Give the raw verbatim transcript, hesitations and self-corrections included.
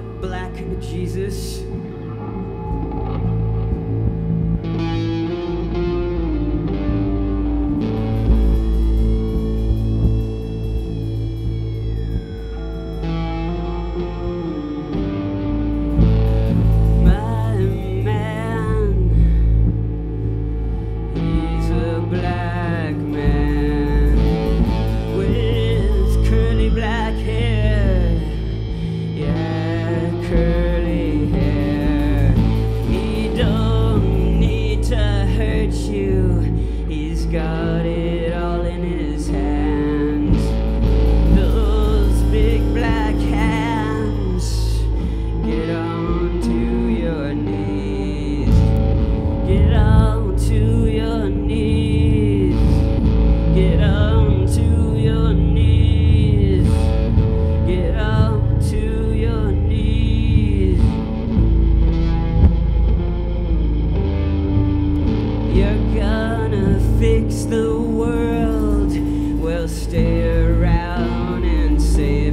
the Black Jesus. Got it all in his hands. Those big black hands. Get onto your knees. Get onto your knees. Get onto your knees. Get onto your knees. You're gonna fix the world, we'll stay around and say